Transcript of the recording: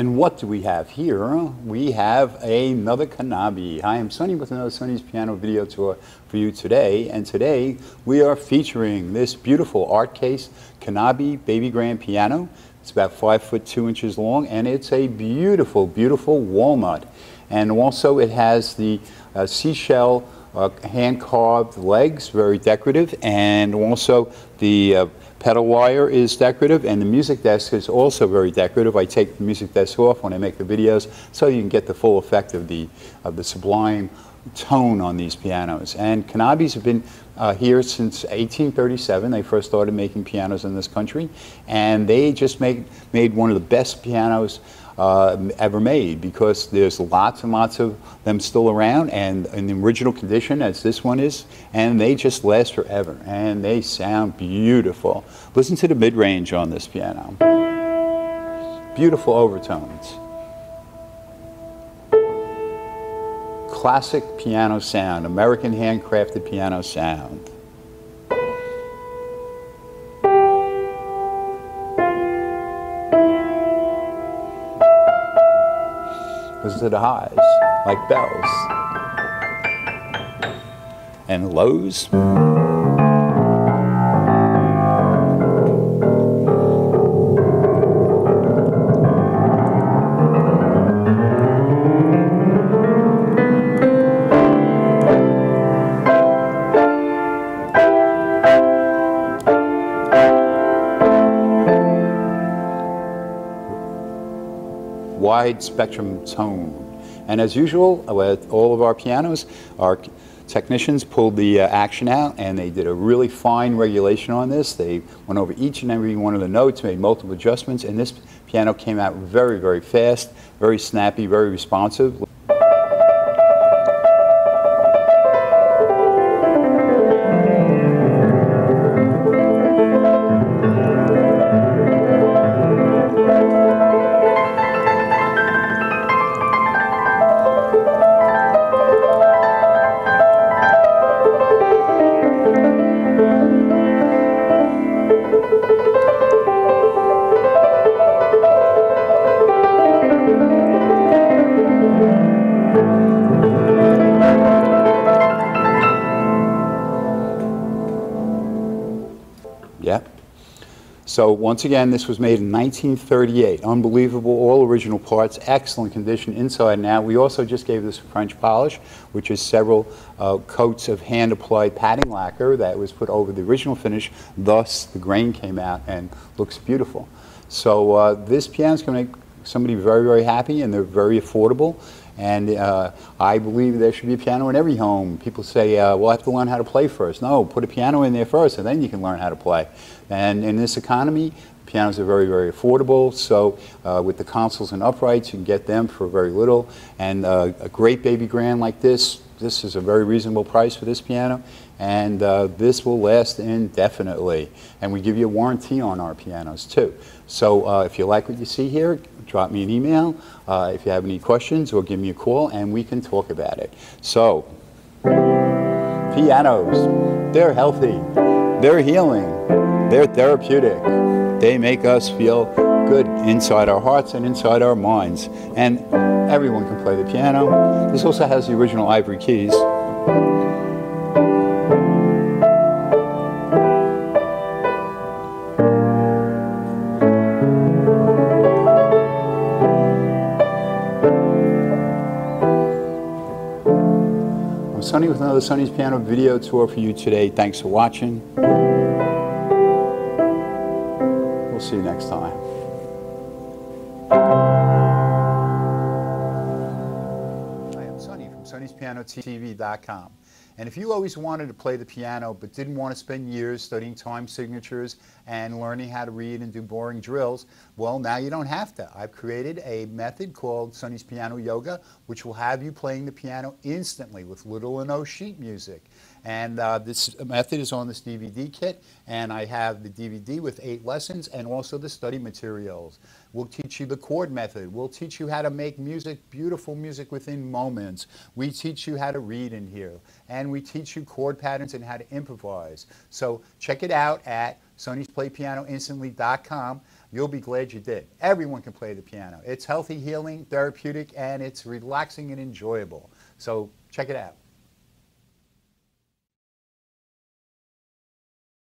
And what do we have here? We have another Knabe. Hi, I'm Sonny with another Sonny's Piano Video Tour for you today. And today we are featuring this beautiful art case Knabe baby grand piano. It's about 5 foot 2 inches long, and it's a beautiful, beautiful walnut. And also it has the seashell hand-carved legs, very decorative, and also the pedal wire is decorative, and the music desk is also very decorative. I take the music desk off when I make the videos so you can get the full effect of the sublime tone on these pianos. And Knabes have been here since 1837. They first started making pianos in this country, and they just made one of the best pianos ever made, because there's lots and lots of them still around, and in the original condition as this one is, and they just last forever, and they sound beautiful. Listen to the mid-range on this piano. Beautiful overtones. Classic piano sound, American handcrafted piano sound. Listen to the highs, like bells, and lows. Wide spectrum tone. And as usual, with all of our pianos, our technicians pulled the action out, and they did a really fine regulation on this. They went over each and every one of the notes, made multiple adjustments, and this piano came out very, very fast, very snappy, very responsive. So once again, this was made in 1938. Unbelievable, all original parts, excellent condition inside and out. We also just gave this a French polish, which is several coats of hand-applied padding lacquer that was put over the original finish, thus the grain came out and looks beautiful. So this piano is going to make somebody very, very happy, and they're very affordable. And I believe there should be a piano in every home. People say, well, I have to learn how to play first. No, put a piano in there first, and then you can learn how to play. And in this economy, pianos are very, very affordable. So with the consoles and uprights, you can get them for very little. And a great baby grand like this, this is a very reasonable price for this piano. And this will last indefinitely. And we give you a warranty on our pianos, too. So if you like what you see here, drop me an email if you have any questions, or give me a call, and we can talk about it. So, pianos, they're healthy, they're healing, they're therapeutic. They make us feel good inside our hearts and inside our minds. And everyone can play the piano. This also has the original ivory keys. I'm Sonny with another Sonny's Piano Video Tour for you today. Thanks for watching. We'll see you next time. Hi, I'm Sonny from SonnysPianoTV.com. And if you always wanted to play the piano but didn't want to spend years studying time signatures and learning how to read and do boring drills, well, now you don't have to. I've created a method called Sonny's Piano Yoga, which will have you playing the piano instantly with little or no sheet music. And this method is on this DVD kit, and I have the DVD with 8 lessons and also the study materials. We'll teach you the chord method. We'll teach you how to make music, beautiful music within moments. We teach you how to read in here. And we teach you chord patterns and how to improvise. So check it out at sonysplaypianoinstantly.com. You'll be glad you did. Everyone can play the piano. It's healthy, healing, therapeutic, and it's relaxing and enjoyable. So check it out.